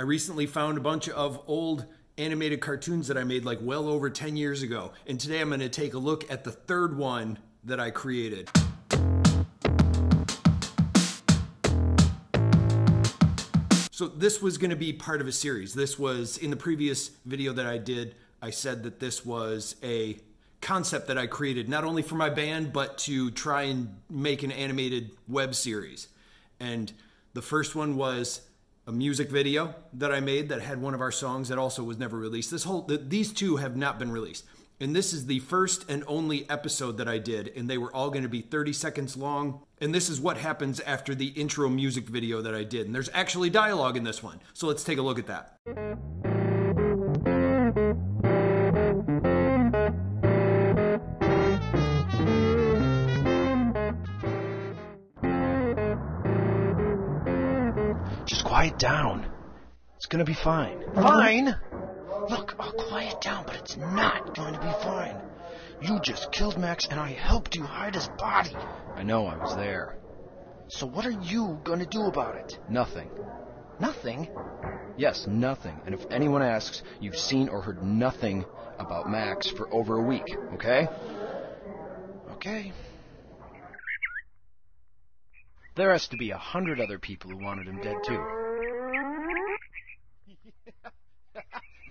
I recently found a bunch of old animated cartoons that I made like well over 10 years ago. And today I'm going to take a look at the third one that I created. So this was going to be part of a series. This was in the previous video that I did. I said that this was a concept that I created not only for my band, but to try and make an animated web series. And the first one was a music video that I made that had one of our songs that also was never released. These two have not been released. And this is the first and only episode that I did, and they were all going to be 30 seconds long. And this is what happens after the intro music video that I did. And there's actually dialogue in this one. So let's take a look at that. Just quiet down. It's gonna be fine. Fine? Look, I'll quiet down, but it's not going to be fine. You just killed Max, and I helped you hide his body. I know, I was there. So what are you gonna do about it? Nothing. Nothing? Yes, nothing. And if anyone asks, you've seen or heard nothing about Max for over a week, okay? Okay. There has to be 100 other people who wanted him dead, too.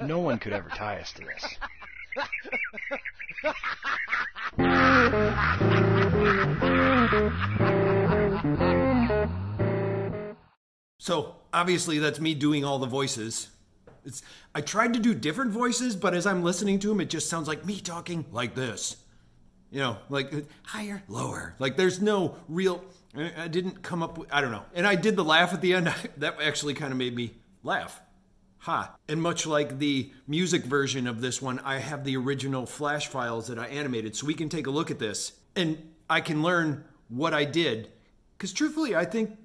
No one could ever tie us to this. So, obviously, that's me doing all the voices. I tried to do different voices, but as I'm listening to them, it just sounds like me talking like this. You know, like higher, lower. Like there's no real... I didn't come up with, I don't know. And I did the laugh at the end. That actually kind of made me laugh. Ha. And much like the music version of this one, I have the original Flash files that I animated. So we can take a look at this and I can learn what I did. Because truthfully, I think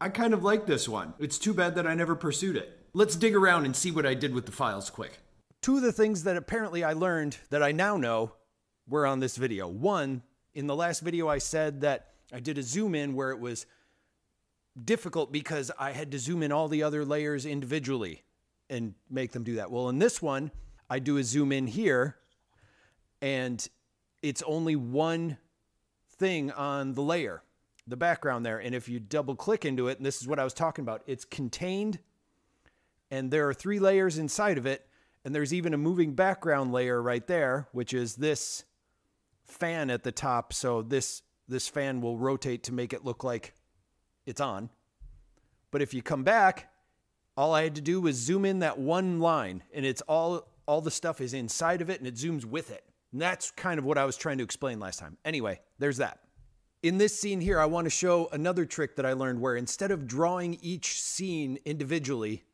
I kind of like this one. It's too bad that I never pursued it. Let's dig around and see what I did with the files quick. Two of the things that apparently I learned that I now know were on this video. One, in the last video I said that I did a zoom in where it was difficult because I had to zoom in all the other layers individually and make them do that. Well, in this one, I do a zoom in here and it's only one thing on the layer, the background there. And if you double click into it, and this is what I was talking about, it's contained and there are three layers inside of it. And there's even a moving background layer right there, which is this fan at the top. So this fan will rotate to make it look like it's on. But if you come back, all I had to do was zoom in that one line and it's all the stuff is inside of it and it zooms with it. And that's kind of what I was trying to explain last time. Anyway, there's that. In this scene here, I want to show another trick that I learned where instead of drawing each scene individually,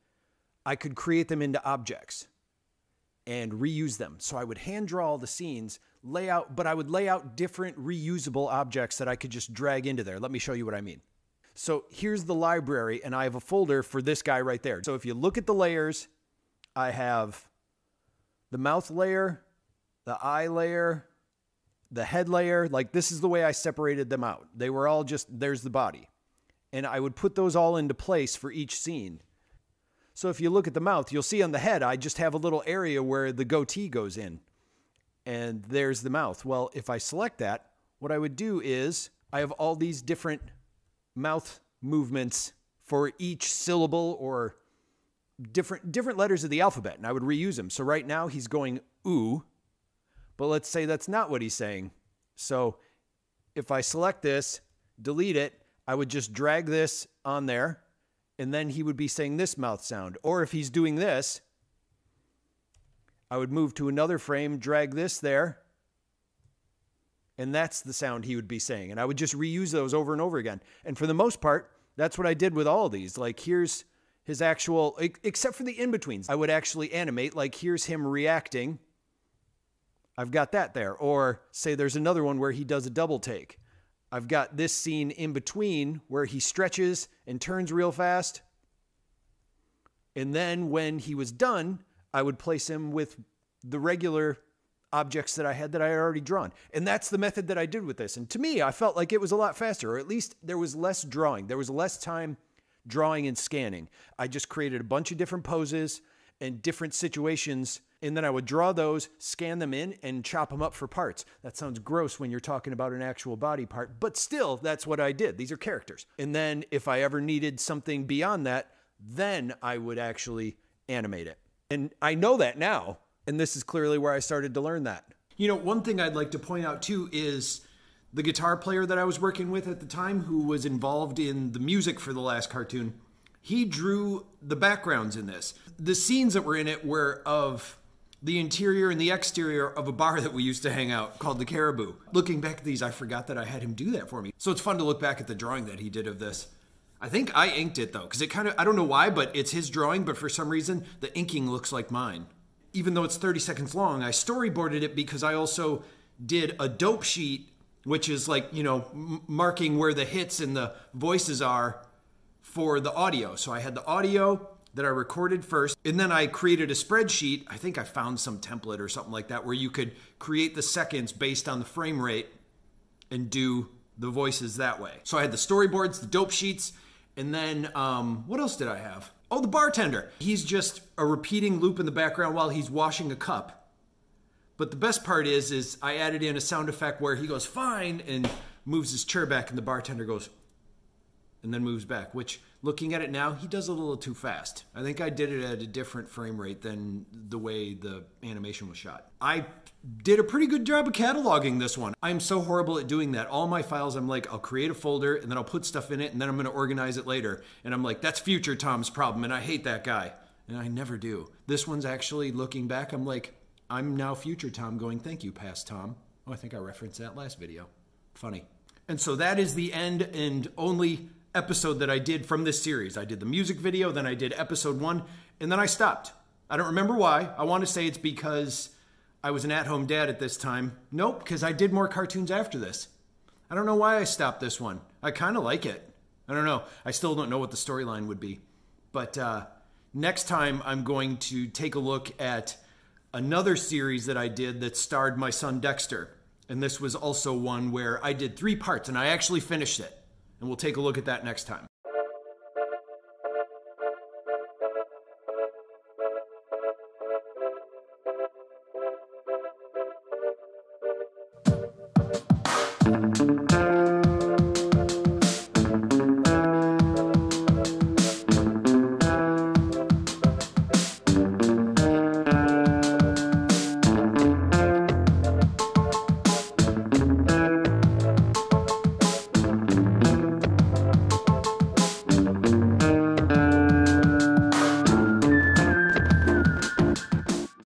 I could create them into objects and reuse them. So I would hand draw all the scenes, but I would lay out different reusable objects that I could just drag into there. Let me show you what I mean. So here's the library and I have a folder for this guy right there. So if you look at the layers, I have the mouth layer, the eye layer, the head layer. Like this is the way I separated them out. They were all just, there's the body. And I would put those all into place for each scene. So if you look at the mouth, you'll see on the head, I just have a little area where the goatee goes in. And there's the mouth. Well, if I select that, what I would do is I have all these different mouth movements for each syllable or different letters of the alphabet. And I would reuse them. So right now he's going ooh, but let's say that's not what he's saying. So if I select this, delete it, I would just drag this on there. And then he would be saying this mouth sound. Or if he's doing this, I would move to another frame, drag this there, and that's the sound he would be saying. And I would just reuse those over and over again. And for the most part, that's what I did with all these. Like here's his actual, except for the in-betweens. I would actually animate, like here's him reacting. I've got that there. Or say there's another one where he does a double take. I've got this scene in between where he stretches and turns real fast. And then when he was done, I would place him with the regular objects that I had already drawn. And that's the method that I did with this. And to me, I felt like it was a lot faster, or at least there was less drawing. There was less time drawing and scanning. I just created a bunch of different poses and different situations, and then I would draw those, scan them in, and chop them up for parts. That sounds gross when you're talking about an actual body part, but still, that's what I did. These are characters. And then if I ever needed something beyond that, then I would actually animate it. And I know that now, and this is clearly where I started to learn that. You know, one thing I'd like to point out too is the guitar player that I was working with at the time, who was involved in the music for the last cartoon, he drew the backgrounds in this. The scenes that were in it were of the interior and the exterior of a bar that we used to hang out called the Caribou. Looking back at these, I forgot that I had him do that for me. So it's fun to look back at the drawing that he did of this. I think I inked it though, because it kind of, I don't know why, but it's his drawing, but for some reason, the inking looks like mine. Even though it's 30 seconds long, I storyboarded it because I also did a dope sheet, which is like, you know, marking where the hits and the voices are for the audio. So I had the audio that I recorded first, and then I created a spreadsheet. I think I found some template or something like that where you could create the seconds based on the frame rate and do the voices that way. So I had the storyboards, the dope sheets, and then what else did I have? Oh, the bartender. He's just a repeating loop in the background while he's washing a cup. But the best part is I added in a sound effect where he goes, fine, and moves his chair back, and the bartender goes, and then moves back, which, looking at it now, he does a little too fast. I think I did it at a different frame rate than the way the animation was shot. I did a pretty good job of cataloging this one. I'm so horrible at doing that. All my files, I'm like, I'll create a folder, and then I'll put stuff in it, and then I'm gonna organize it later. And I'm like, that's future Tom's problem, and I hate that guy. And I never do. This one's actually, looking back, I'm like, I'm now future Tom going, thank you, past Tom. Oh, I think I referenced that last video. Funny. And so that is the end and only episode that I did from this series. I did the music video, then I did episode 1, and then I stopped. I don't remember why. I want to say it's because I was an at-home dad at this time. Nope, because I did more cartoons after this. I don't know why I stopped this one. I kind of like it. I don't know. I still don't know what the storyline would be. But next time I'm going to take a look at another series that I did that starred my son Dexter. And this was also one where I did 3 parts and I actually finished it. And we'll take a look at that next time.